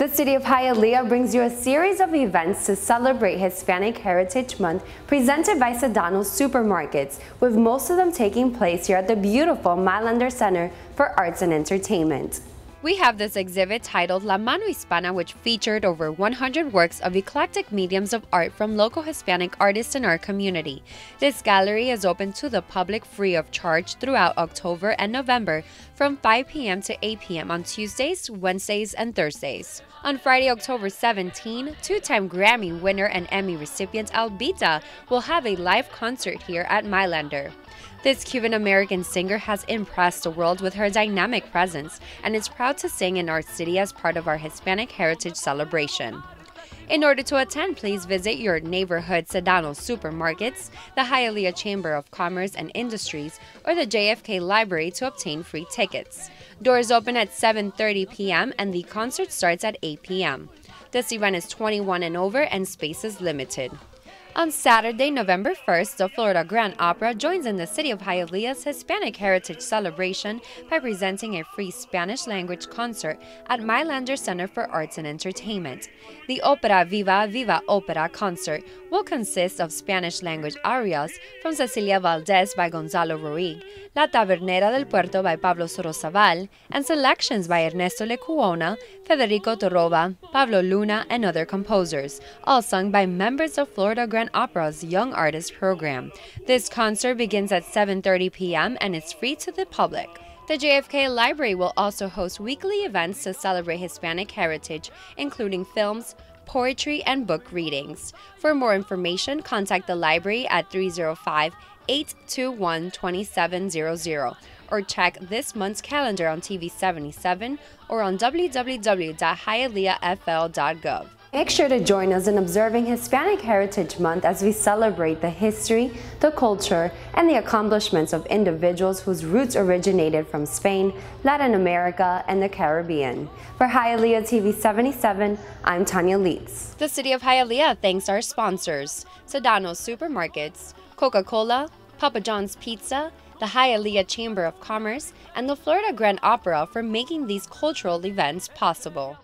The City of Hialeah brings you a series of events to celebrate Hispanic Heritage Month presented by Sedano's Supermarkets, with most of them taking place here at the beautiful Milander Center for Arts and Entertainment. We have this exhibit titled La Mano Hispana, which featured over 100 works of eclectic mediums of art from local Hispanic artists in our community. This gallery is open to the public free of charge throughout October and November from 5 p.m. to 8 p.m. on Tuesdays, Wednesdays, and Thursdays. On Friday, October 17, two-time Grammy winner and Emmy recipient Albita will have a live concert here at Milander. This Cuban-American singer has impressed the world with her dynamic presence and is proud to sing in our city as part of our Hispanic Heritage Celebration. In order to attend, please visit your neighborhood Sedano's Supermarkets, the Hialeah Chamber of Commerce and Industries, or the JFK Library to obtain free tickets. Doors open at 7:30 p.m. and the concert starts at 8 p.m. This event is 21 and over and space is limited. On Saturday, November 1st, the Florida Grand Opera joins in the City of Hialeah's Hispanic Heritage Celebration by presenting a free Spanish-language concert at Milander Center for Arts and Entertainment. The Opera Viva Viva Opera concert will consist of Spanish-language arias from Cecilia Valdez by Gonzalo Roig, La Tabernera del Puerto by Pablo Sorosaval, and selections by Ernesto Lecuona, Federico Torroba, Pablo Luna, and other composers, all sung by members of Florida Grand Opera's Young Artist Program. This concert begins at 7:30 p.m. and is free to the public. The JFK Library will also host weekly events to celebrate Hispanic heritage, including films, poetry, and book readings. For more information, contact the library at 305-821-2700 or check this month's calendar on TV 77 or on www.hialeahfl.gov. Make sure to join us in observing Hispanic Heritage Month as we celebrate the history, the culture, and the accomplishments of individuals whose roots originated from Spain, Latin America, and the Caribbean. For Hialeah TV 77, I'm Tanya Leitz. The City of Hialeah thanks our sponsors, Sedano's Supermarkets, Coca-Cola, Papa John's Pizza, the Hialeah Chamber of Commerce, and the Florida Grand Opera for making these cultural events possible.